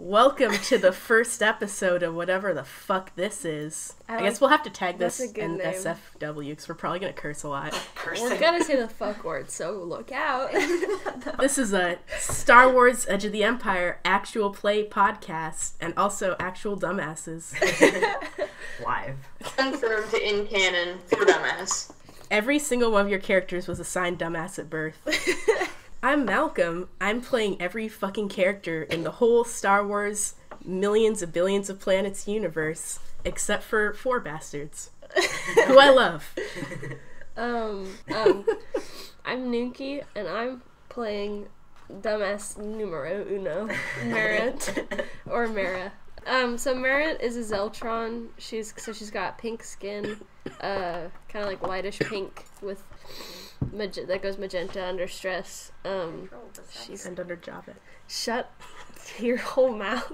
Welcome to the first episode of whatever the fuck this is. I guess we'll have to tag this in SFW because we're probably going to curse a lot. We're going to say the fuck word, so look out. This is a Star Wars: Edge of the Empire actual play podcast and also actual dumbasses. Live. Confirmed in canon for dumbass. Every single one of your characters was assigned dumbass at birth. I'm Malcolm. I'm playing every fucking character in the whole Star Wars millions of billions of planets universe, except for four bastards, who I love. I'm Nuki, and I'm playing dumbass numero uno, Marant, or Mara. So Marant is a Zeltron. She's got pink skin, kind of like lightish pink with. That goes magenta under stress. She's under Javek. Shut your whole mouth.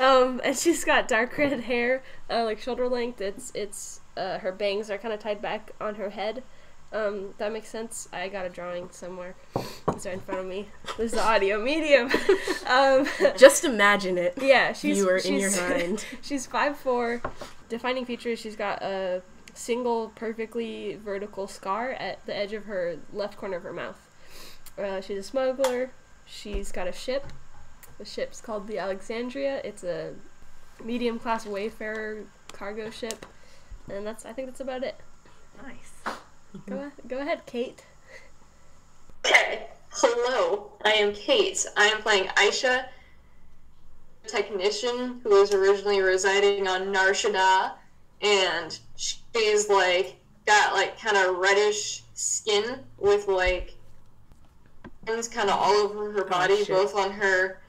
And she's got dark red hair, like shoulder length. It's her bangs are kind of tied back on her head. That makes sense. I got a drawing somewhere. It's right in front of me. This is the audio medium. Just imagine it. Yeah, she's in your mind. She's 5'4". Defining features. She's got a single perfectly vertical scar at the edge of her left corner of her mouth. She's a smuggler. She's got a ship. The ship's called the Alexandria. It's a medium class wayfarer cargo ship, and that's, I think that's about it. Nice. Go ahead, Kate. Okay. Hello, I am Kate. I am playing Aiisha, a technician who was originally residing on Nar Shaddaa, and she's like got like kind of reddish skin with like things kind of all over her body, both on her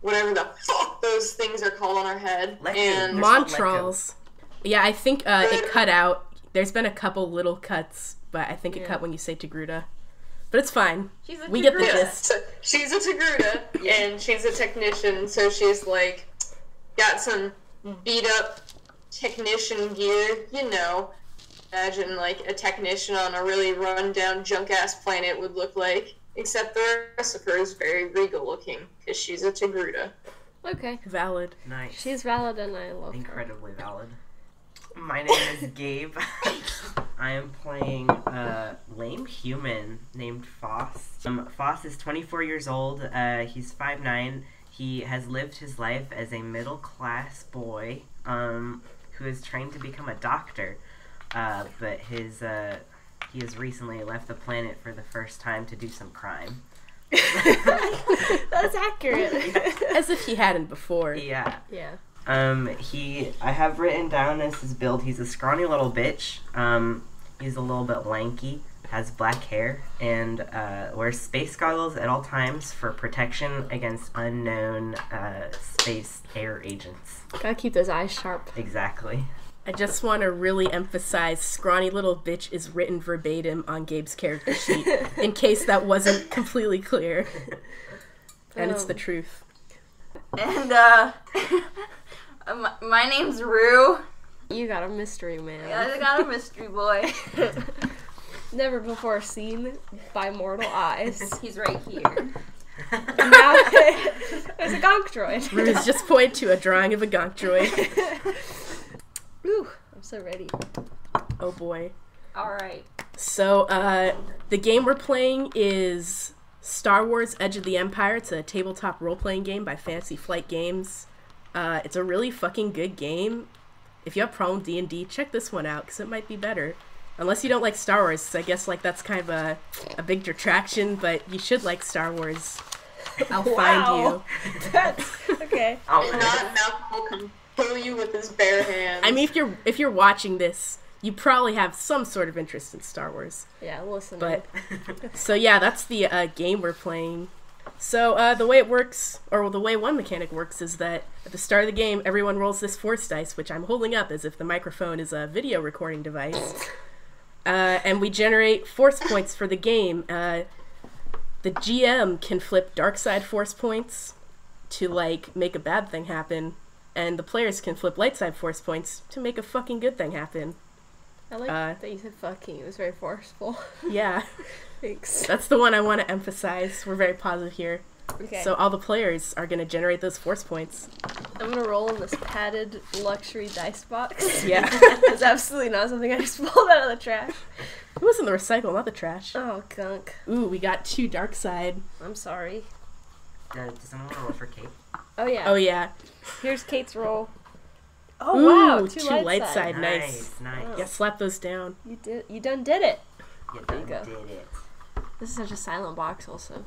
whatever the fuck those things are called on her head. And Montrals. Yeah, I think it cut out. There's been a couple little cuts, but I think it cut when you say Togruta. But it's fine. We get the gist. So she's a Togruta, and she's a technician, so she's like got some beat up technician gear, you know. Imagine like a technician on a really run-down junk-ass planet would look like, except the rest of her is very regal-looking because she's a Togruta. Okay, valid. Nice. She's valid, and I love incredibly her. Valid. My name is Gabe. I am playing a lame human named Foss. Foss is 24 years old. He's 5'9". He has lived his life as a middle-class boy. Who is trying to become a doctor, but he has recently left the planet for the first time to do some crime. That's accurate. As if he hadn't before. Yeah. Yeah. I have written down as his build, he's a scrawny little bitch, he's a little bit lanky, has black hair, and wears space goggles at all times for protection against unknown space air agents. Gotta keep those eyes sharp. Exactly. I just want to really emphasize scrawny little bitch is written verbatim on Gabe's character sheet, in case that wasn't completely clear. And it's the truth. And my name's Rue. You got a mystery man. Yeah, I got a mystery boy. Never before seen by mortal eyes. He's right here. And now there's a Gonk Droid. Rue's just pointed to a drawing of a Gonk Droid. Ooh, I'm so ready. Oh boy. Alright. So, the game we're playing is Star Wars Edge of the Empire. It's a tabletop role-playing game by Fantasy Flight Games. It's a really fucking good game. If you have problem D&D, check this one out, because it might be better. Unless you don't like Star Wars, so I guess like that's kind of a big detraction, but you should like Star Wars. I'll find you. That's okay. And not Malcolm will kill you with his bare hands. I mean, if you're watching this, you probably have some sort of interest in Star Wars. Yeah, listen. But so yeah, that's the game we're playing. So the way it works, or the way one mechanic works, is that at the start of the game, everyone rolls this force dice, which I'm holding up as if the microphone is a video recording device. And we generate force points for the game. The GM can flip dark side force points to, like, make a bad thing happen, and the players can flip light side force points to make a fucking good thing happen. I like that you said fucking. It was very forceful. Yeah. Thanks. That's the one I want to emphasize. We're very positive here. Okay. So all the players are going to generate those force points. I'm going to roll in this padded luxury dice box. Yeah. That's absolutely not something I just pulled out of the trash. It was in the recycle, not the trash. Oh, gunk. Ooh, we got two dark side. I'm sorry. Does someone want to roll for Kate? Oh, yeah. Oh, yeah. Here's Kate's roll. Oh, ooh, wow. Two light side. Nice. Nice. Oh. Yeah, slap those down. You done did it. You done did it. This is such a silent box also.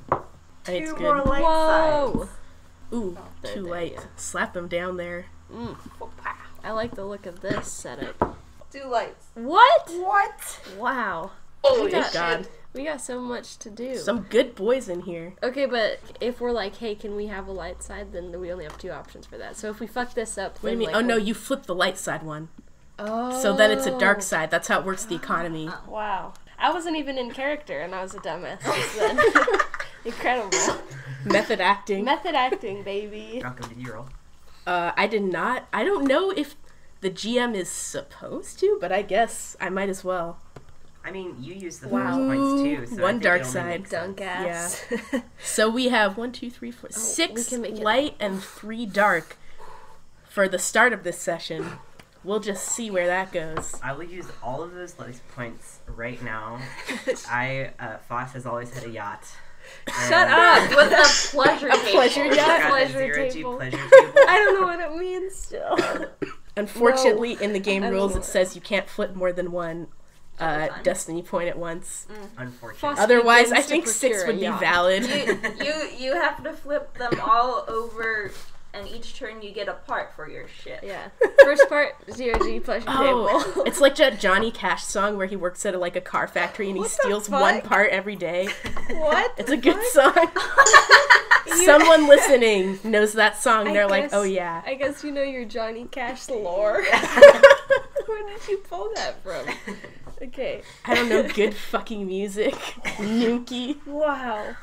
Two more light Whoa. Sides. Ooh, oh, two light. Yeah. Slap them down there. Mm. I like the look of this setup. Two lights. What? What? Wow. Holy God. We got so much to do. Some good boys in here. Okay, but if we're like, hey, can we have a light side? Then we only have two options for that. So if we fuck this up... What do you mean? Like, oh, no, you flip the light side one. Oh. So then it's a dark side. That's how it works, the economy. Wow. I wasn't even in character, and I was a dumbass then. Incredible. Method acting. Method acting, baby. Malcolm, did you roll? I did not. I don't know if the GM is supposed to, but I guess I might as well. I mean, you use the force points, too. So one dark side. Dunk ass. Yeah. So we have 1, 2, 3, 4, oh, 6 light and 3 dark for the start of this session. We'll just see where that goes. I will use all of those light points right now. Foss has always had a yacht. Shut up! With a pleasure table. A pleasure yacht? Pleasure table. I don't know what it means still. Unfortunately, in the game rules, it says you can't flip more than one destiny point at once. Mm. Unfortunately. Otherwise, I think 6 would be valid. You have to flip them all over, and each turn you get a part for your ship. Yeah. First part, 0G pleasure table. It's like that Johnny Cash song where he works at a car factory and he steals one part every day. What? It's a good song. Someone listening knows that song. They're like, oh yeah. I guess you know your Johnny Cash lore. Where did you pull that from? Okay. I don't know. Good fucking music. Nuki. Wow.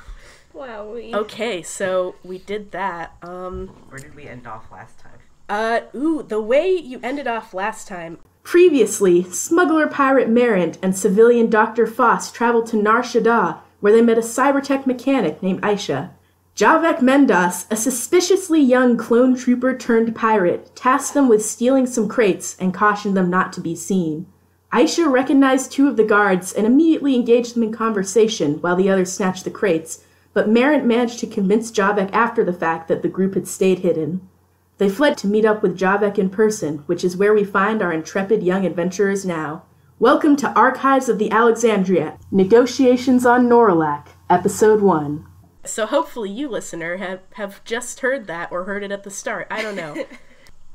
Wowie. Okay, so we did that. Where did we end off last time? Ooh, the way you ended off last time. Previously, smuggler pirate Marant and civilian Dr. Foss traveled to Nar Shaddaa, where they met a cybertech mechanic named Aiisha. Javek Mendas, a suspiciously young clone trooper turned pirate, tasked them with stealing some crates and cautioned them not to be seen. Aiisha recognized two of the guards and immediately engaged them in conversation while the others snatched the crates, but Marant managed to convince Javek after the fact that the group had stayed hidden. They fled to meet up with Javek in person, which is where we find our intrepid young adventurers now. Welcome to Archives of the Alexandria, Negotiations on Norulac, Episode 1. So hopefully you, listener, have just heard that or heard it at the start. I don't know.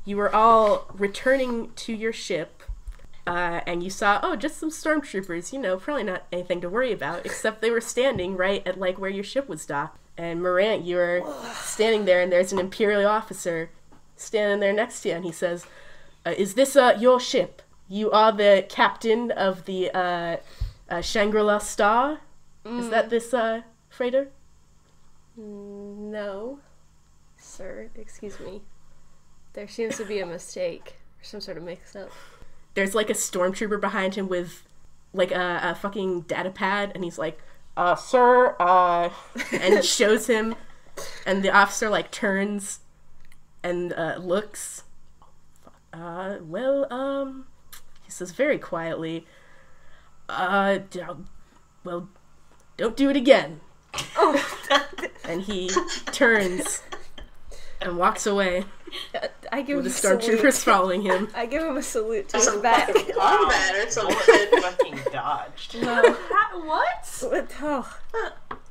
You were all returning to your ship, and you saw, oh, just some stormtroopers, probably not anything to worry about, except they were standing right at, where your ship was docked. And Marant, you were standing there, and there's an Imperial officer standing there next to you, and he says, is this, your ship? You are the captain of the, Shangri-La Star? Mm. Is that this, freighter? No, sir, excuse me. There seems to be a mistake, or some sort of mix-up. There's, a stormtrooper behind him with, a fucking data pad, and he's like, sir, and shows him, and the officer, turns and, looks. He says very quietly, well, don't do it again. Oh, and he turns and walks away. I give him a salute. The stormtroopers following him. I give him a salute to his back. Or someone fucking dodged. No. What? Oh.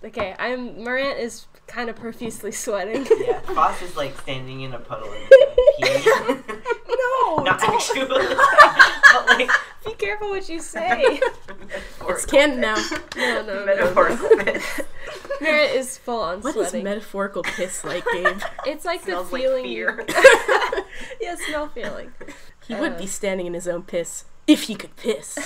Okay, Marant is kind of profusely sweating. Yeah, Foss is standing in a puddle and peeing. No! Not actually. But be careful what you say. It's canon now. No. Metaphorical piss. Marant is full on sweating. What is metaphorical piss like, Gabe? It's like the feeling. Fear. Yeah, smell feeling. He would be standing in his own piss if he could piss.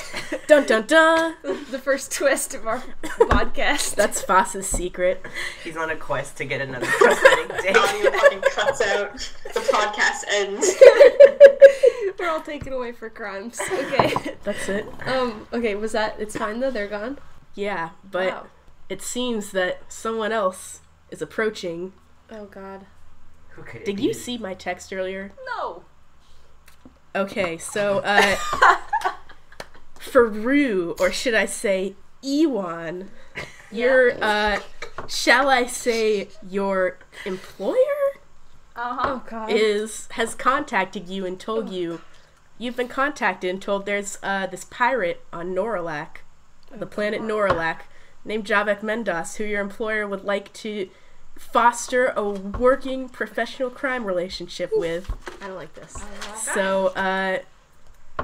Dun dun dun! The first twist of our podcast. That's Foss's secret. He's on a quest to get another prosthetic dick. Audio fucking cuts out. The podcast ends. We're all taken away for crimes. Okay. That's it. Okay, was that... It's fine, though? They're gone? Yeah, but it seems that someone else is approaching. Oh, God. Who could it be? Did you see my text earlier? No. Okay, so, Faru, or should I say Ewon, your, shall I say your employer? Uh-huh. Oh, God. Has contacted you and told you, you've been contacted and told there's, this pirate on Norulac, the planet Norulac, named Javek Mendas, who your employer would like to foster a working professional crime relationship with. I don't like this. So,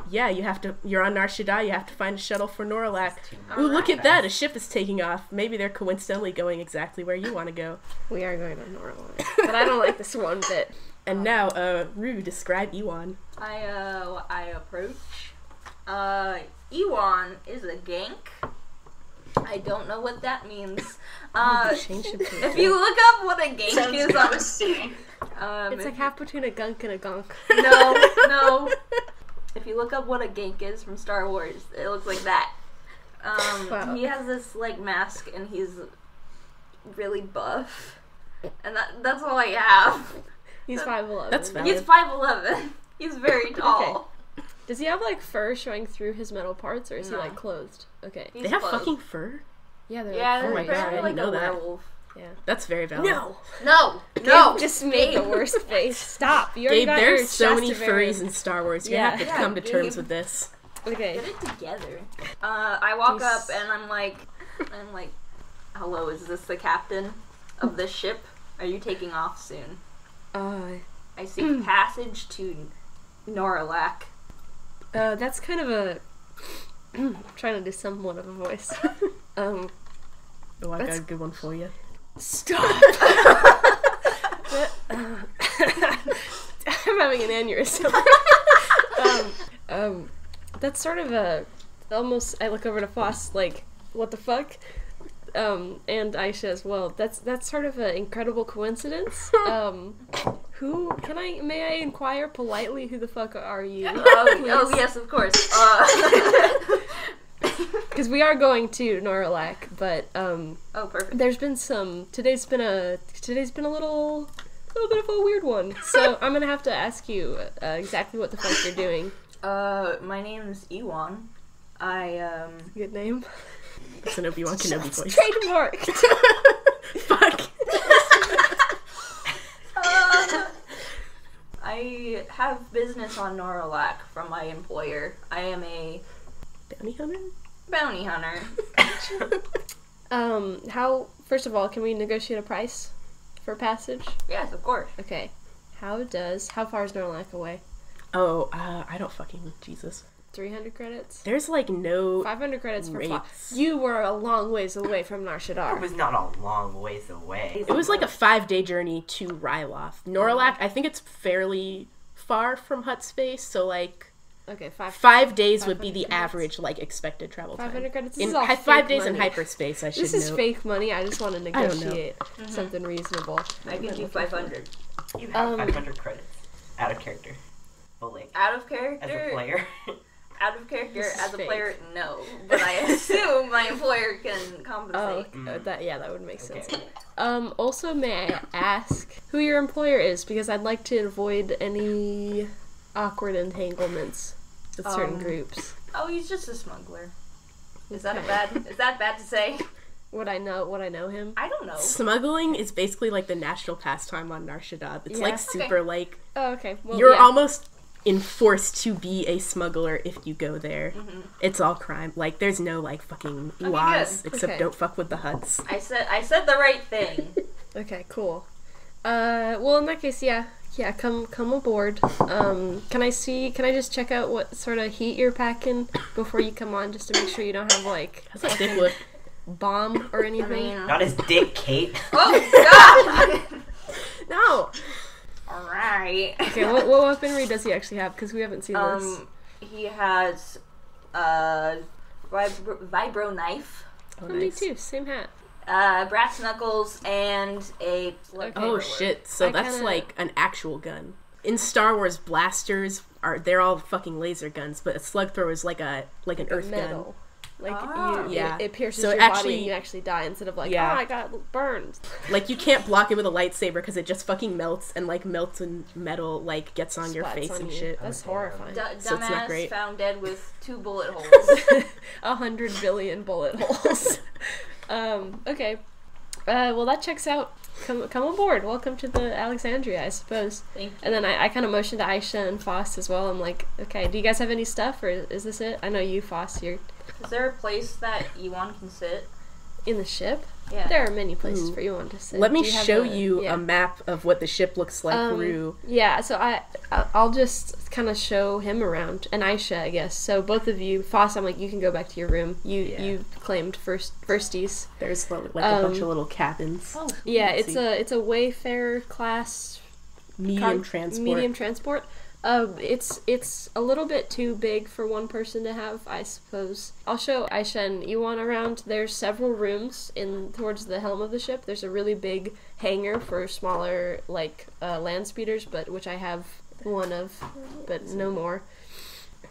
yeah, you're on Nar Shaddaa, you have to find a shuttle for Norulac. Ooh, look at that, a ship is taking off. Maybe they're coincidentally going exactly where you want to go. We are going to Norulac. But I don't like this one bit. And now, Rue, describe Ewon. I approach. Ewon is a gank. I don't know what that means. If you look up what a gank is on Steam, it's like half between a gunk and a gonk. No, no. If you look up what a gank is from Star Wars, it looks like that. Wow. He has this like mask, and he's really buff, and that's all I have. He's 5'11". That's valid. He's 5'11". He's very tall. Okay. Does he have like fur showing through his metal parts, or is he like clothed? Okay. He's clothed. Have fucking fur? Yeah, they're like, oh my god, I didn't know that. Yeah. That's very valid. No! No! No! Just made the worst face. Stop. You already got your there's so many furries in Star Wars. You have to come to terms with this. Okay. Get it together. I walk up and I'm like, hello, is this the captain of this ship? Are you taking off soon? I seek passage to Norulac. That's kind of a... I'm trying to do somewhat of a voice. Oh, I got a good one for you. Stop! I'm having an aneurysm. That's sort of a... Almost, I look over to Foss, like, what the fuck? And Aiisha as well. That's sort of an incredible coincidence. May I inquire politely who the fuck are you? Oh yes, of course. Because we are going to Norulac, but oh, perfect. There's been some. Today's been a little bit of a weird one. So I'm gonna have to ask you exactly what the fuck you're doing. My name is Ewon. Good name. It's an Obi-Wan Kenobi voice. Trademarked. Fuck. I have business on Norulac from my employer. I am a bounty hunter. Bounty hunter. How? First of all, can we negotiate a price for passage? Yes, of course. Okay. How far is Norulac away? Oh, I don't fucking Jesus. 300 credits? There's, like, no 500 credits for Foss. You were a long ways away from Nar Shaddaa. It was not a long ways away. It was, like, a 5-day journey to Ryloth. Norulac, I think it's fairly far from Hut Space, so, like, okay, 5 days would be the average, like, expected travel time. 500 credits? This is all 5 days in hyperspace, I should know. This is fake money. I just want to negotiate something reasonable. I can do 500. You have 500 credits. Out of character. Well, like, out of character? As a player. Out of character as a player, no. But I assume my employer can compensate. Oh, that would make sense. Also, may I ask who your employer is? Because I'd like to avoid any awkward entanglements with certain groups. Oh, he's just a smuggler. Is that bad to say? Would I know him? I don't know. Smuggling is basically like the national pastime on Nar Shaddaa. It's like super like. Oh, okay. Well, you're almost enforced to be a smuggler if you go there. It's all crime. Like there's no like fucking laws except don't fuck with the Hutts. I said the right thing. Okay, cool. Well in that case, come aboard. Can I just check out what sort of heat you're packing before you come on, just to make sure you don't have like a bomb or anything? Not his dick, Kate. Oh God. No. Alright. Okay, what weaponry does he actually have? Because we haven't seen this. He has a vibro knife. Oh, nice. Me too. Same hat. Brass knuckles and a... Okay. Oh, shit. So that's like an actual gun. In Star Wars, blasters, they're all fucking laser guns, but a slug thrower is like an earth gun. Like, it pierces your body and you actually die instead of like, oh, I got burned. Like, you can't block it with a lightsaber because it just fucking melts, and like melted metal like gets on your face and shit. That's horrifying. So it's not great. Dumbass found dead with 2 bullet holes. 100 billion bullet holes. Okay. Well, that checks out. Come on board. Welcome to the Alexandria, I suppose. Thank you. And then I kind of motioned to Aiisha and Foss as well. I'm like, okay, do you guys have any stuff, or is this it? I know you, Foss, you're... Is there a place that Ewon can sit? In the ship? Yeah. There are many places for Ewon to sit. Let me show you a map of what the ship looks like through... Yeah, so I'll just kind of show him around, and Aiisha, I guess. So both of you, Foss, I'm like, you can go back to your room. You claimed firsties. There's like a bunch of little cabins. Oh, yeah, it's a Wayfarer class... Medium transport. It's a little bit too big for one person to have, I suppose. I'll show Aiisha and Ewon around. There's several rooms towards the helm of the ship. There's a really big hangar for smaller, like, land speeders, but which I have one of, but no more.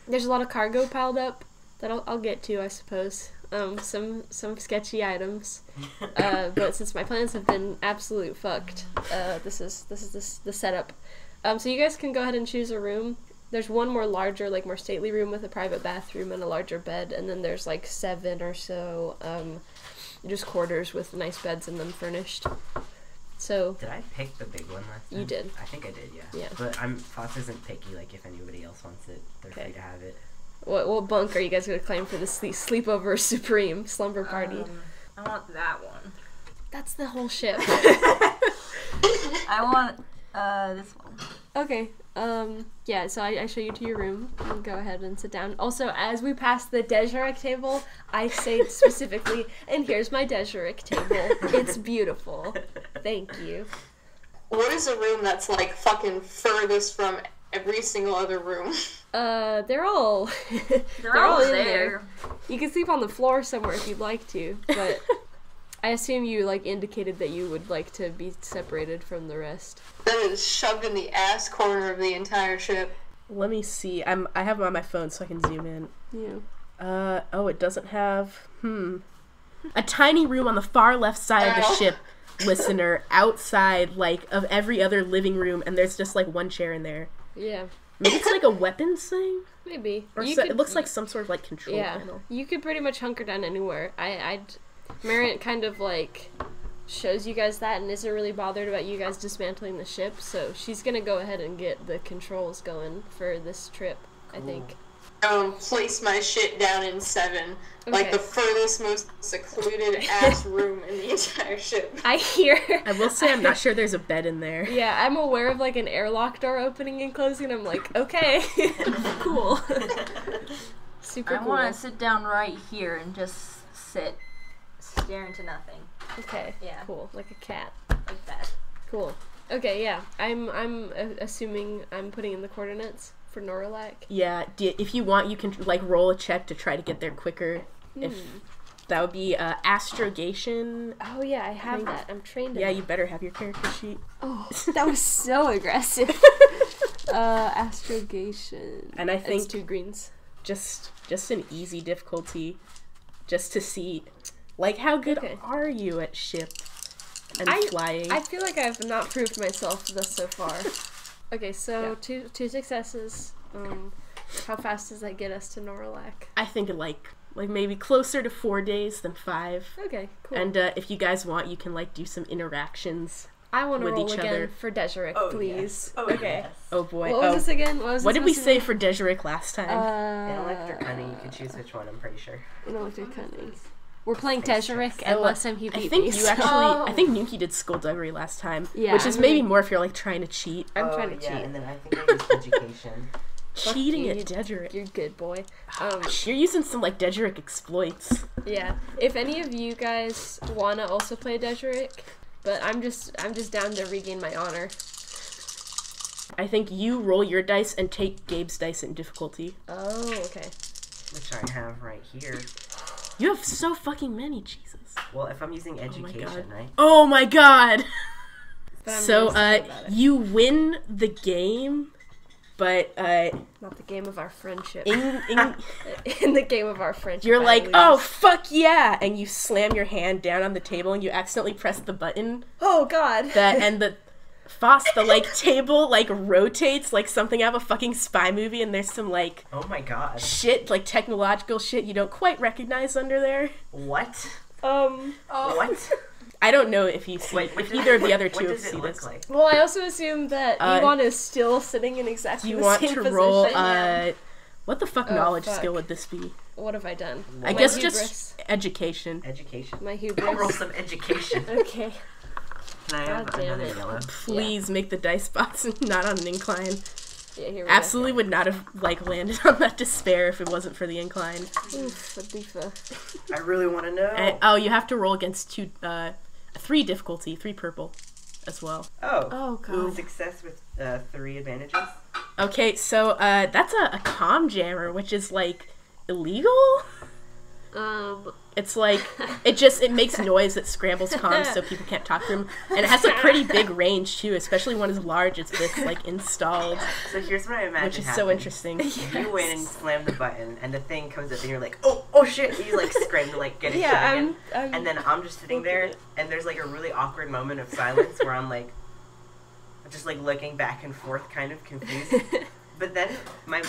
There's a lot of cargo piled up that I'll get to, I suppose. Some sketchy items, but since my plans have been absolute fucked, this is the setup. So you guys can go ahead and choose a room. There's one more larger, like, more stately room with a private bathroom and a larger bed, and then there's, like, 7 or so, just quarters with nice beds in them furnished. So... Did I pick the big one last time? You did. I think I did, yeah. But Foss isn't picky, like, if anybody else wants it, they're free to have it. What bunk are you guys going to claim for the sleepover supreme slumber party? I want that one. That's the whole ship. I want... this one. Okay, yeah, so I show you to your room, and go ahead and sit down. Also, as we pass the Dejeric table, I say specifically, and here's my Dejeric table. It's beautiful. Thank you. What is a room that's, like, fucking furthest from every single other room? They're all in there. You can sleep on the floor somewhere if you'd like to, but... I assume you, like, indicated that you would like to be separated from the rest. That is shoved in the ass corner of the entire ship. Let me see. I have it on my phone so I can zoom in. Yeah. Oh, it doesn't have... A tiny room on the far left side of the ship, listener, outside, like, of every other living room, and there's just, like, one chair in there. Yeah. Maybe it's, like, a weapons thing? Maybe. Or it looks like some sort of, like, control panel. You could pretty much hunker down anywhere. I'd... Marant kind of, like, shows you guys that and isn't really bothered about you guys dismantling the ship, so she's gonna go ahead and get the controls going for this trip, I think. Place my shit down in 7. Okay. Like, the furthest, most secluded ass room in the entire ship. I will say I'm not sure there's a bed in there. Yeah, I'm aware of, like, an airlock door opening and closing, and I'm like, okay, cool. Super cool. I wanna sit down right here and just sit. Stare into nothing. Okay. Yeah. Cool. Like a cat. Like that. Cool. Okay. Yeah. I'm assuming I'm putting in the coordinates for Norulac. Yeah. If you want, you can like roll a check to try to get there quicker. If that would be astrogation. Oh yeah, I have that. I'm trained. Yeah, you better have your character sheet. Oh, that was so aggressive. Astrogation. And I think it's 2 greens. Just an easy difficulty, just to see. Like, how good are you at ship and flying? I feel like I've not proved myself so far. Okay, so two successes. How fast does that get us to Norulac? I think, like maybe closer to 4 days than 5. Okay, cool. And if you guys want, you can, like, do some interactions. I want to roll again for Dejeric, please. Yes. Oh, okay. Yes. Oh, boy. What was this again? What did we say for Dejeric last time? Intellect or Cunning. You can choose which one, I'm pretty sure. Intellect or Cunning. We're playing Dejeric, and last time he beat me. I think Nuki did Skullduggery last time, which is maybe more if you're, like, trying to cheat. I'm trying to cheat. And then I think I used Education. Cheating at Dejeric. You're good, boy. You're using some, like, Dejeric exploits. Yeah. If any of you guys want to also play Dejeric, but I'm just down to regain my honor. I think you roll your dice and take Gabe's dice in difficulty. Oh, okay. Which I have right here. You have so fucking many, Jesus. Well, if I'm using Education, right? Oh my god! So, you win the game, But not the game of our friendship. In the game of our friendship, you're like, oh fuck yeah, and you slam your hand down on the table and you accidentally press the button. Oh god. And the table like rotates like something out of a fucking spy movie, and there's some like oh my god shit, like technological shit you don't quite recognize under there. What? What? I don't know if you see either of the other two have seen this. Like? Well, I also assume that Ewon is still sitting in exactly the same position. You want to roll what the fuck knowledge skill would this be? What have I done? I guess hubris. Just education. Education. My hubris. I'll roll some education. Okay. Can I have another yellow? Please make the dice box not on an incline. Yeah, here we absolutely go. Would not have like landed on that despair if it wasn't for the incline. Oof, I really want to know. And, oh, you have to roll against three difficulty, 3 purple, as well. Oh, oh god. Ooh. Success with 3 advantages. Okay, so that's a comm jammer, which is like illegal. It's like it makes noise that scrambles comms so people can't talk to him, and it has a pretty big range too, especially one as large as this like installed. So here's what I imagine, which is so interesting. Yes. You win and slam the button, and the thing comes up, and you're like, oh shit! You like scream to like get it in, and then I'm just sitting there, and there's like a really awkward moment of silence where I'm like, just like looking back and forth, kind of confused. But then my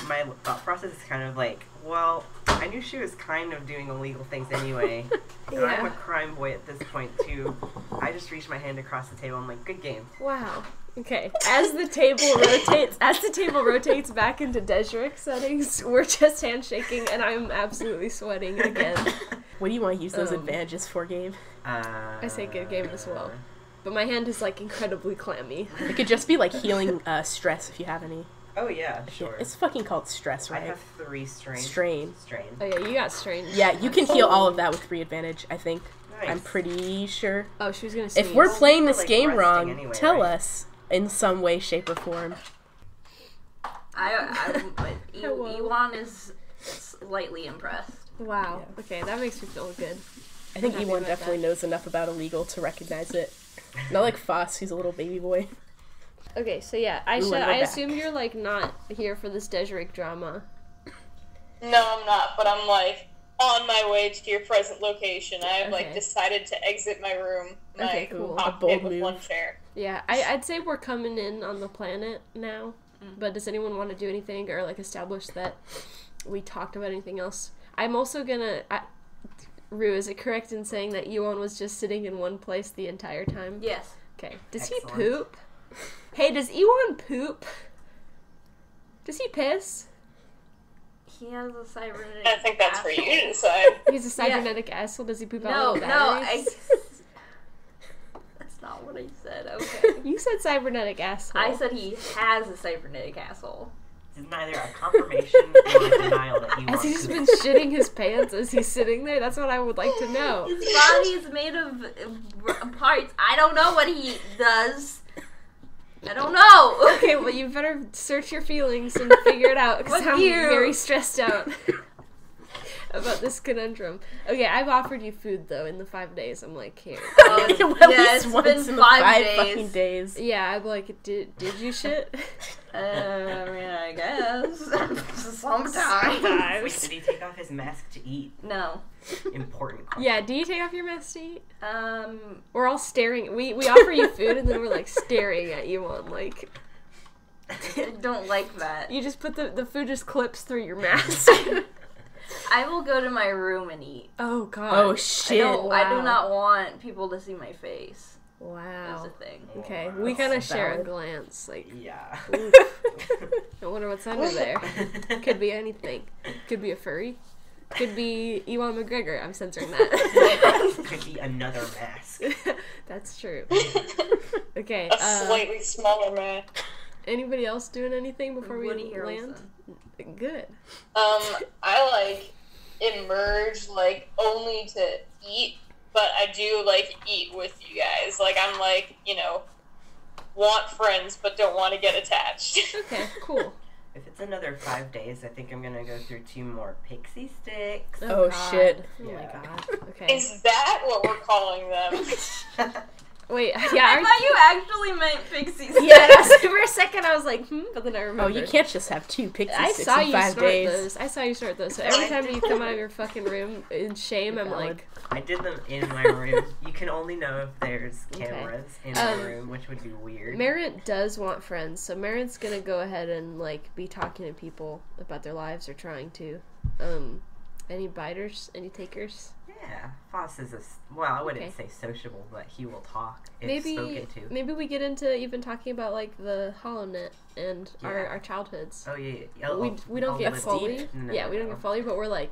thought process is kind of like, well, I knew she was kind of doing illegal things anyway. Yeah. And I'm a crime boy at this point, too. I just reached my hand across the table. I'm like, good game. Wow. Okay. As the table rotates back into Desric settings, we're just handshaking, and I'm absolutely sweating again. What do you want to use those advantages for, Gabe? I say good game as well. But my hand is, like, incredibly clammy. It could just be, like, healing stress if you have any. Oh yeah, sure. It's fucking called stress, right? I have 3 strain. Strain. Oh yeah, you got strain. Yeah, you can heal all of that with 3 advantage, I think. Nice. I'm pretty sure. Oh, she was gonna sneeze. If we're playing this game wrong, anyway, tell us in some way, shape, or form. Ewon is slightly impressed. Wow. Yeah. Okay, that makes me feel good. I think Ewon definitely knows enough about illegal to recognize it. Not like Foss, who's a little baby boy. Okay, so yeah, Aiisha, I assume you're, like, not here for this Desric drama. No, I'm not, but I'm, like, on my way to your present location. I have, like, decided to exit my room. Okay, cool. A bold move. One chair. Yeah, I'd say we're coming in on the planet now, but does anyone want to do anything or, like, establish that we talked about anything else? I'm also gonna... Rue, is it correct in saying that Ewon was just sitting in one place the entire time? Yes. Okay. Does Excellent. He poop? Hey, does Ewon poop? Does he piss? He has a cybernetic I think that's asshole. For you to decide. He's a cybernetic asshole. Does he poop out of the batteries? No, that's not what I said. Okay. You said cybernetic asshole. I said he has a cybernetic asshole. It's neither a confirmation nor a denial that Ewon Has he just been shitting his pants as he's sitting there? That's what I would like to know. His body is made of parts. I don't know what he does. I don't know! Okay, well you better search your feelings and figure it out, because I'm very stressed out about this conundrum. Okay, I've offered you food, though, in the 5 days. I'm like, here. It's been 5 days. Fucking days. Yeah, I'm like, did you shit? I mean, I guess. Sometimes. Wait, did he take off his mask to eat? No. Important question. Yeah, do you take off your mask to eat? We're all staring. We offer you food, and then we're, like, staring at Ewon, like... I don't like that. You just put the food just clips through your mask. I will go to my room and eat. Oh, God. Oh, shit. I do not want people to see my face. Wow. That's a thing. Okay, wow. We kind of share a glance. Like, yeah. I wonder what's under there. Could be anything. Could be a furry. Could be Ewon McGregor. I'm censoring that. Could be another mask. That's true. Okay. A slightly smaller mask. Anybody else doing anything before we land? Good. I like emerge like only to eat, but I do like eat with you guys. Like I'm like, you know, want friends but don't want to get attached. Okay, cool. If it's another 5 days, I think I'm gonna go through 2 more pixie sticks. Oh shit! Oh my god. Okay. Is that what we're calling them? Wait, yeah. I thought you actually meant pixies. Yes. For a second, I was like, but then I remembered. Oh, you can't just have two pixies. I saw you snort those. I saw you snort those. So every time you come out of your fucking room in shame, I'm like. I did them in my room. You can only know if there's cameras in the room, which would be weird. Marant does want friends, so Marant's gonna go ahead and like be talking to people about their lives or trying to. Any biters? Any takers? Yeah, Foss is well, I wouldn't say sociable, but he will talk if spoken to. Maybe we get into even talking about like the HoloNet and our childhoods. Oh yeah, yeah. We don't get folly. No, yeah, we don't get folly, but we're like,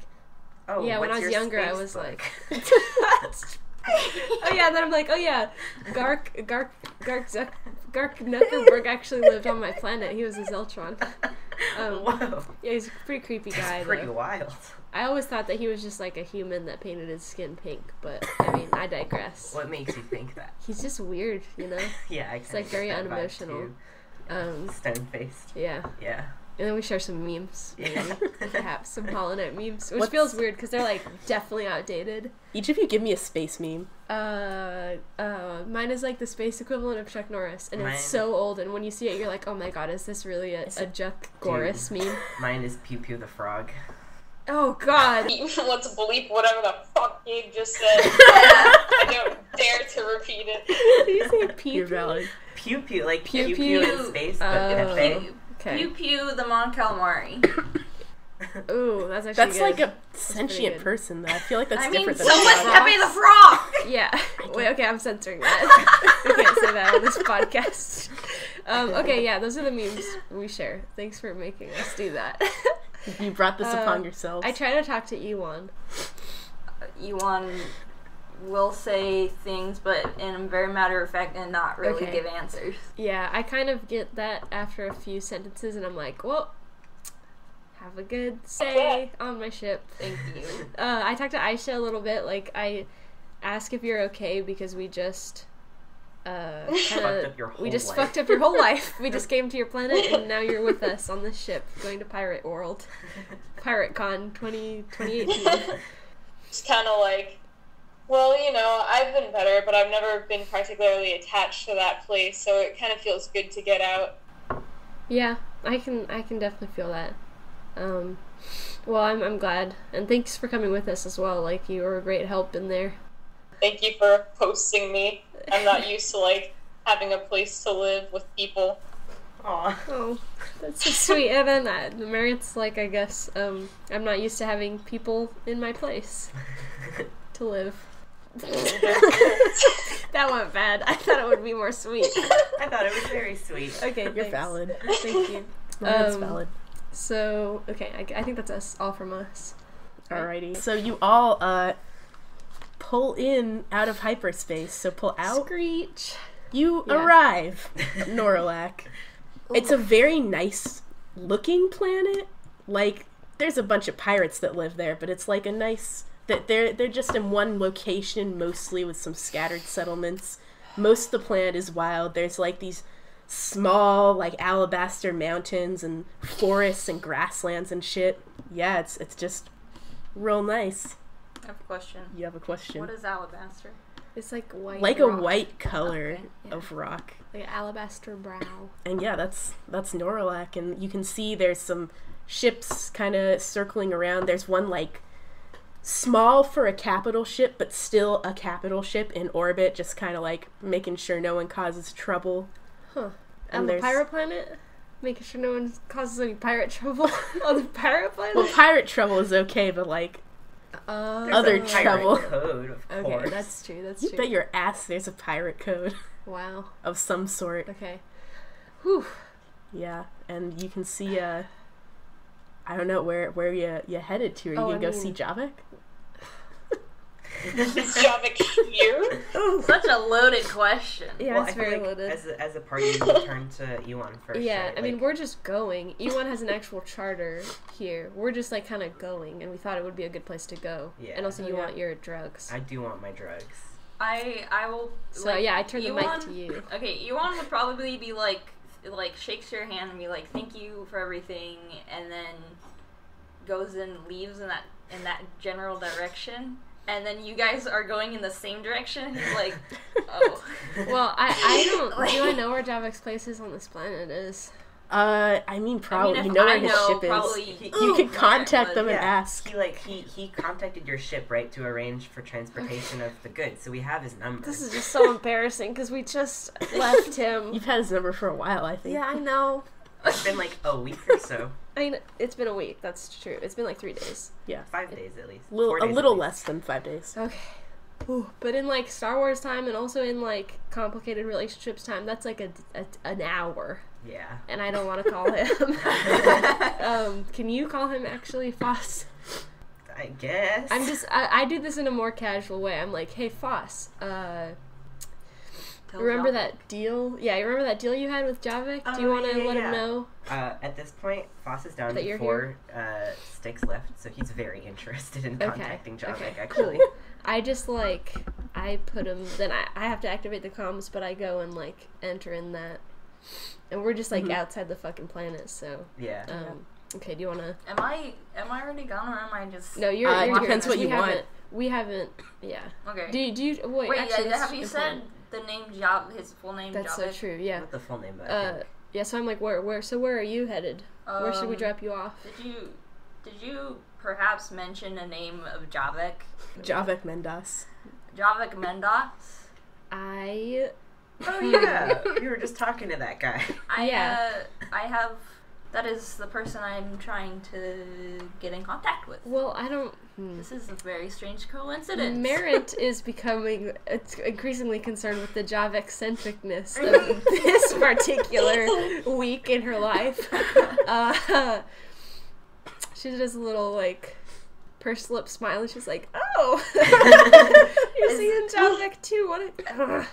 oh yeah. When I was younger, I was like, oh yeah. Then I'm like, oh yeah, Gark Zuckerberg actually lived on my planet. He was a Zeltron. Whoa. Yeah, he's a pretty creepy guy. That's pretty wild. I always thought that he was just like a human that painted his skin pink, but I mean, I digress. What makes you think that? He's just weird, you know? Yeah, I He's like very unemotional. Stone faced. Yeah. Yeah. And then we share some memes, maybe. Perhaps some HoloNet memes, which feels weird because they're like definitely outdated. Each of you give me a space meme. Mine is like the space equivalent of Chuck Norris, and it's so old. And when you see it, you're like, oh my god, is this really a Chuck Norris meme? Mine is Pew Pew the Frog. Oh god. Let's bleep whatever the fuck you just said. I don't dare to repeat it. Did you say Pew Pew? Pew Pew, like Pew Pew in space, but in a thing. Okay. Pew Pew the Mon Calamari. Ooh, that's actually like a sentient person, though. I feel like that's different than so much Pepe the Frog! Yeah. Wait, okay, I'm censoring that. We can't say that on this podcast. Okay, yeah, those are the memes we share. Thanks for making us do that. You brought this upon yourself. I try to talk to Ewon. Ewon will say things, but in a very matter-of-fact and not really give answers. Yeah, I kind of get that after a few sentences, and I'm like, well, have a good stay on my ship. Thank you. I talked to Aiisha a little bit. Like, I ask if you're okay because we just... fucked up your whole life. We just came to your planet, and now you're with us on this ship, going to Pirate World, PirateCon 2018. Just kind of like, well, you know, I've been better, but I've never been particularly attached to that place, so it kind of feels good to get out. Yeah, I can definitely feel that. Well, I'm glad, and thanks for coming with us as well. Like, you were a great help in there. Thank you for hosting me. I'm not used to, like, having a place to live with people. Aww. Oh, that's so sweet. And then Marant's like, I guess, I'm not used to having people in my place to live. That went bad. I thought it would be more sweet. I thought it was very sweet. Okay, you're valid. Thank you. Marant's valid. So, okay, I think that's us, all from us. Alrighty. So you all, pull in out of hyperspace, so pull out. Screech. You arrive at Norulac. It's a very nice looking planet. Like, there's a bunch of pirates that live there, but it's like a nice that they're just in one location mostly with some scattered settlements. Most of the planet is wild. There's like these small like alabaster mountains and forests and grasslands and shit. Yeah, it's just real nice. I have a question. You have a question. What is alabaster? It's like white. Like rock. A white color of rock. Like an alabaster brow. And yeah, that's Norulac, and you can see there's some ships kind of circling around. There's one like small for a capital ship, but still a capital ship in orbit, just kind of like making sure no one causes trouble. Huh. And the pirate planet? Making sure no one causes any pirate trouble on the pirate planet? Well, pirate trouble is okay, but like... other trouble. Code, of course. That's true. That's true. You bet your ass there's a pirate code. Wow. Of some sort. Okay. Whew. Yeah, and you can see. I don't know where you headed to. Are you gonna go see Javek? Is Javek here? Such a loaded question. Yeah, well, it's very like loaded. As a party, you turn to Ewon first. Yeah, right? I mean, we're just going. Ewon has an actual charter here. We're just, like, kind of going, and we thought it would be a good place to go. Yeah. And also, you want your drugs. I do want my drugs. I will... So, like, yeah, I turn the mic to you. Okay, Ewon would probably be, like, shakes your hand and be like, thank you for everything, and then goes and leaves in that general direction. and then you guys are going in the same direction. He's like, oh. Well, I don't. Like, do I know where Javek's place is on this planet is? I mean, probably you know where his ship is. You could contact them and ask. He contacted your ship, right, to arrange for transportation of the goods. So we have his number. This is just so embarrassing because we just left him. You've had his number for a while, I think. Yeah, I know. It's been like a week or so. I mean, it's been a week. That's true. It's been like 3 days. Yeah, 5 days at least. A little less than 5 days. Okay. Ooh, but in like Star Wars time, and also in like complicated relationships time, that's like an hour. Yeah. And I don't want to call him. Can you call him actually Foss? I guess. I'm just I do this in a more casual way. I'm like, hey Foss, remember that deal? Yeah, you remember that deal you had with Javek? Do you want to let him know? At this point, Foss is down to 4 sticks left, so he's very interested in contacting Javek, actually. Cool. I just, like, I put him, then I have to activate the comms, but I go and, like, enter in that. And we're just, like, outside the fucking planet, so. Yeah. Okay, do you want to? Am I already gone, or am I just? No, you're here. It depends what you want. We haven't, yeah. Okay. Do you, wait, actually, have you said the name Javek, his full name Javek? That's so true, yeah. Not the full name, but I think. Yeah, so I'm like, where are you headed? Where should we drop you off? Did you perhaps mention a name of Javek? Javek Mendas. Javek Mendas? Oh yeah, you were just talking to that guy. That is the person I'm trying to get in contact with. Well, I don't. This is a very strange coincidence. Marant is becoming increasingly concerned with the Javek-centricness of this particular week in her life. She does a little like pursed lip smile, and she's like, "Oh, you're seeing Javek too? What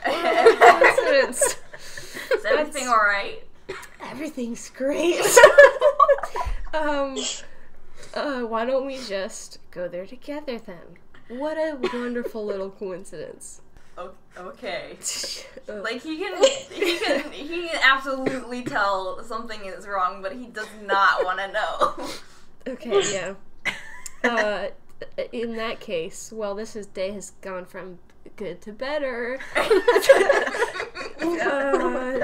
a coincidence! Is everything all right?" Everything's great. Why don't we just go there together then? What a wonderful little coincidence. Okay. Like he can absolutely tell something is wrong, but he does not want to know. Okay, yeah. In that case, well, this day has gone from good to better.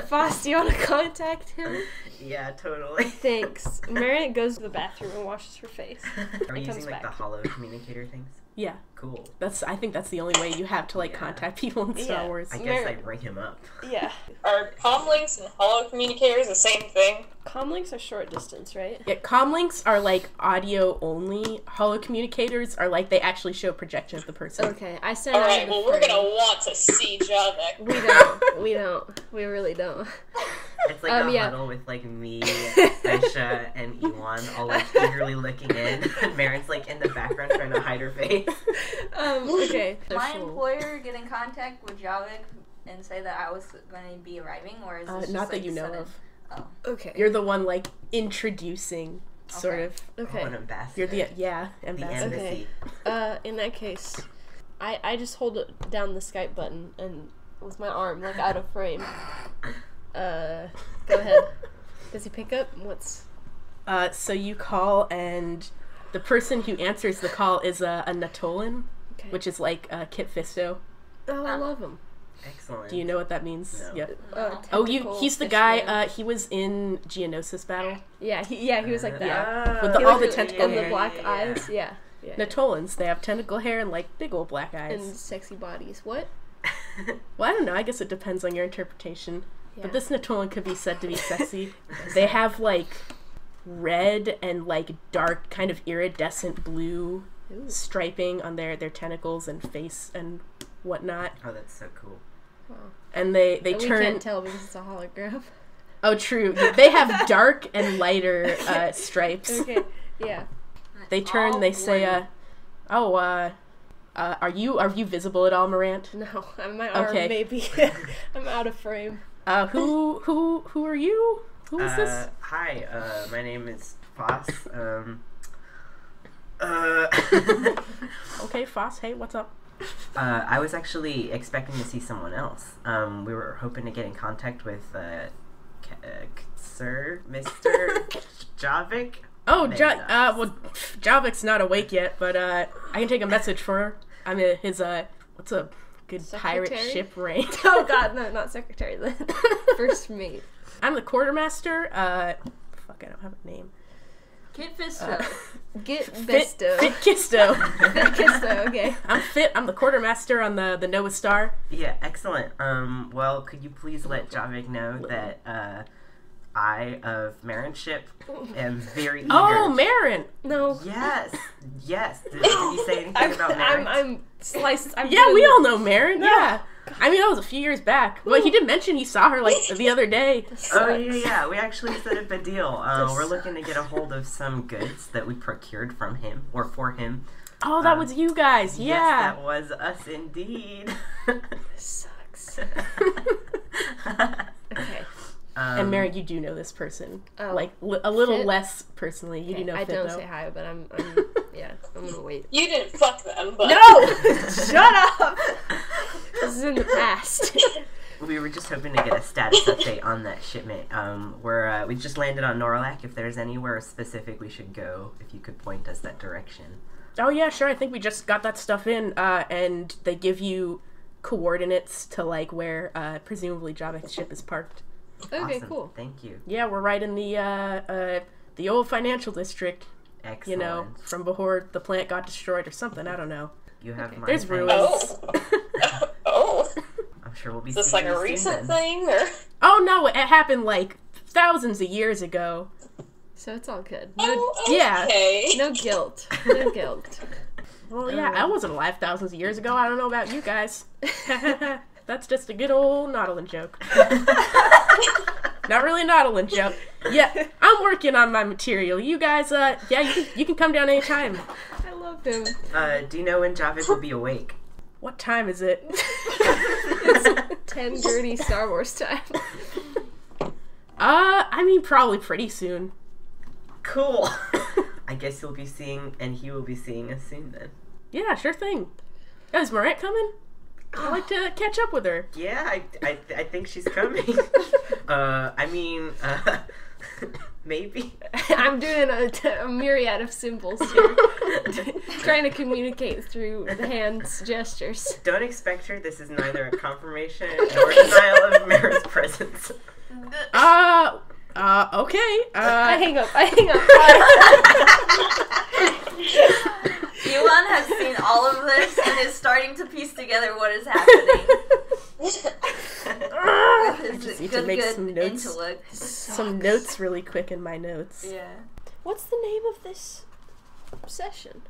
Foss, do you want to contact him? Yeah, totally. Thanks. Marant goes to the bathroom and washes her face. Are we using like the hollow communicator things? Yeah. Cool. I think that's the only way you have to like contact people in Star Wars. I guess I ring him up. Yeah. Are comlinks and hollow communicators the same thing? Comlinks are short distance, right? Yeah, comlinks are like audio only. Hollow communicators are like they actually show projection of the person. Okay, I said. All right. Well, we're gonna want to see Javek. We don't. We don't. We really don't. It's like a huddle with like me, Aiisha, and Ewon all like eagerly looking in. Marant's like in the background trying to hide her face. Okay. My employer get in contact with Javek and say that I was going to be arriving, or is this just not like that you know of? Oh. Okay. You're the one like introducing, sort of. Okay. Oh, an ambassador. You're the ambassador. The embassy. Okay. In that case, I just hold down the Skype button and with my arm like out of frame. Go ahead. Does he pick up? What's? So you call, and the person who answers the call is a Nautolan, which is like Kit Fisto. Oh, I love him. Excellent. Do you know what that means? No. Yep. He's the guy. He was in Geonosis battle. Yeah. He was like that with all the tentacle hair and the black eyes. Yeah. Nautolans, they have tentacle hair and like big old black eyes and sexy bodies. What? Well, I don't know. I guess it depends on your interpretation. Yeah. But this Nautolan could be said to be sexy. They have, like, red and, like, dark, kind of iridescent blue striping on their tentacles and face and whatnot. Oh, that's so cool. Wow. And they turn... We can't tell because it's a hologram. Oh, true. They have dark and lighter stripes. Okay, yeah. They turn, they say, are you visible at all, Marant? No, my arm maybe. I'm out of frame. Who are you? Who is this? Hi, my name is Foss. Okay, Foss, hey, what's up? I was actually expecting to see someone else. We were hoping to get in contact with Sir Mr. Javek. Oh, Javek's not awake yet, but I can take a message for her. I mean, his, what's a good secretary? Pirate ship rank? Oh god, no, not secretary, the first mate. I'm the quartermaster, fuck, I don't have a name. Kit Fisto. Fit Kisto. Fit Kisto, okay. I'm Fit. I'm the quartermaster on the Nova Star. Yeah, excellent. Well, could you please let Javek know that I of Marant ship am very eager. Oh, Marant! No. Yes. Yes. Did you say anything about Marant? I'm sliced. Yeah, we all know Marant. No. Yeah. I mean, that was a few years back. But he did mention he saw her, like, the other day. Oh, yeah, yeah. We actually set up a deal. We're looking to get a hold of some goods that we procured from him, or for him. Oh, that was you guys. Yeah. Yes, that was us indeed. This sucks. Okay. And Mary, you do know this person. Oh, like, a little Fit? Less personally. You okay. do know I Fit, don't though. Say hi, but I'm yeah, I'm gonna wait. You didn't fuck them, but... No! Shut up! This is in the past. We were just hoping to get a status update on that shipment. We just landed on Norulac. If there's anywhere specific we should go, if you could point us that direction. Oh, yeah, sure. I think we just got that stuff in, and they give you coordinates to, like, where, presumably Javek's ship is parked. Okay, awesome. Cool. Thank you. Yeah, we're right in the old financial district. Excellent. You know, from before the plant got destroyed or something. I don't know. You have okay. my There's ruins. Oh. Oh. I'm sure we'll be. Is this like a recent thing? Or? Oh no, it happened like thousands of years ago. So it's all good. No, oh, okay. Yeah. No guilt. No guilt. Well, yeah, I wasn't alive thousands of years ago. I don't know about you guys. That's just a good old Nautolan joke. Not really a Nautolan joke. Yeah, I'm working on my material. You guys, yeah, you can come down anytime. I love him. Do you know when Javek will be awake? What time is it? It's 10:30 Star Wars time. I mean, probably pretty soon. Cool. I guess you'll be seeing, and he will be seeing us soon then. Yeah, sure thing. Oh, is Marant coming? I'd like to catch up with her. Yeah, I think she's coming. I mean, maybe. I'm doing a myriad of symbols here. Trying to communicate through the hand's gestures. Don't expect her. This is neither a confirmation nor a denial of Mara's presence. Okay. I hang up. Ewon has seen all of this and is starting to piece together what is happening. I just need to make some notes. Some notes really quick in my notes. Yeah. What's the name of this session?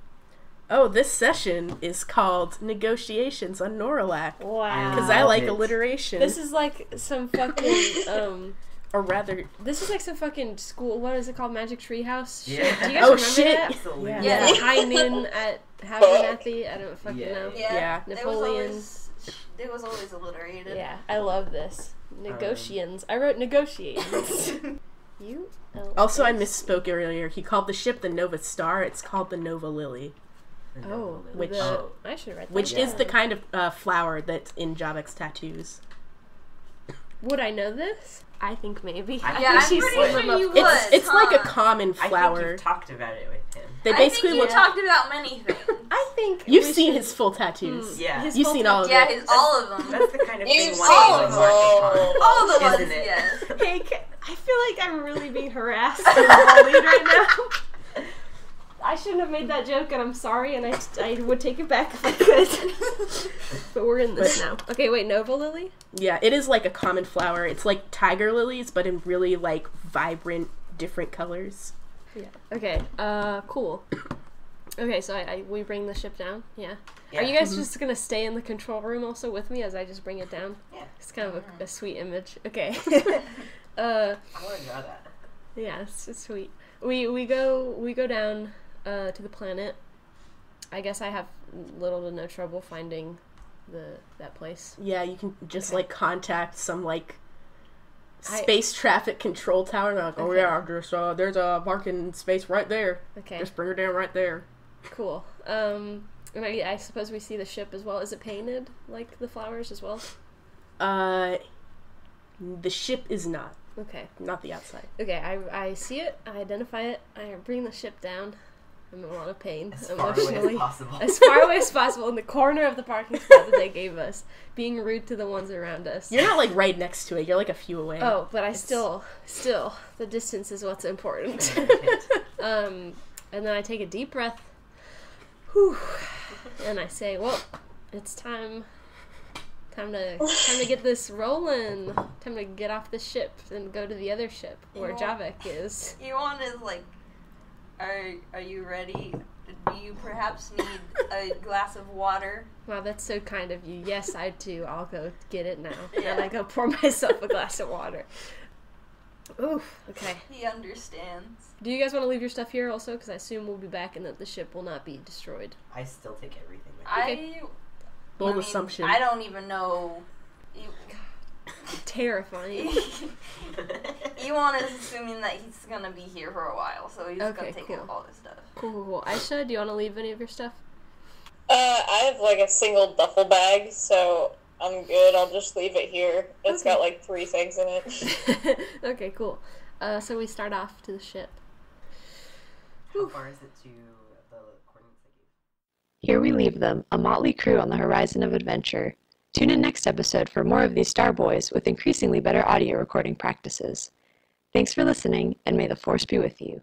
Oh, this session is called Negotiations on Norulac. Wow. Because I like alliteration. This is like some fucking Or rather, this is like some fucking school. What is it called? Magic Tree House? Yeah. Shit. Do you guys remember that? Yeah. Yeah. Yeah. High noon at Abernathy. I don't fucking know. Yeah. Yeah. Napoleon. It was always alliterated. Yeah. I love this. Negotiations. I wrote negotiations. You. Also, I misspoke earlier. He called the ship the Nova Star. It's called the Nova Lily. Oh. Which I should write. Which is the kind of flower that's in Javek's tattoos. Would I know this? I think maybe. I'm pretty sure you would. It's huh? like a common flower. I think you've talked about it with him. They basically I think you talked about many things. I think you've seen his full tattoos. Yeah, you've seen all of them. Yeah, all of them. That's the kind of thing. All the ones. Yes. Hey, I feel like I'm really being harassed and bullied right now. I shouldn't have made that joke, and I'm sorry, and I would take it back if I could. But we're in this now. Okay, wait, Nova Lily? Yeah, it is like a common flower. It's like tiger lilies, but in really, like, vibrant, different colors. Yeah. Okay, cool. Okay, so we bring the ship down? Yeah. Yeah. Are you guys just going to stay in the control room also with me as I just bring it down? Yeah. It's kind of a sweet image. Okay. I want to draw that. Yeah, it's sweet. We go down... to the planet. I guess I have little to no trouble finding that place. Yeah, you can just like contact some like space traffic control tower and like, oh yeah, just there's a parking space right there. Okay. Just bring her down right there. Cool. And I suppose we see the ship as well. Is it painted like the flowers as well? The ship is not. Okay. Not the outside. Okay, I see it, I identify it, I bring the ship down. in a lot of pain, emotionally. As far away as possible in the corner of the parking spot that they gave us, being rude to the ones around us. You're not like right next to it, you're like a few away. Oh, but still, the distance is what's important. And then I take a deep breath, whew, and I say, well, it's time to get this rolling. Time to get off the ship and go to the other ship where Javek is. Ewon is like, are you ready? Do you perhaps need a glass of water? Wow, that's so kind of you. Yes, I do. I'll go get it now. Yeah. And I go pour myself a glass of water. Oof. Okay. He understands. Do you guys want to leave your stuff here also? Because I assume we'll be back and that the ship will not be destroyed. I still take everything with me. Bold assumption. I don't even know. Terrifying. Ewon is assuming that he's gonna be here for a while, so he's gonna take all his stuff. Cool. Aiisha, do you want to leave any of your stuff? I have like a single duffel bag, so I'm good. I'll just leave it here. It's got like 3 things in it. Okay, cool. So we start off to the ship. How far is it to? Here we leave them, a motley crew on the horizon of adventure. Tune in next episode for more of these Star Boys with increasingly better audio recording practices. Thanks for listening, and may the Force be with you.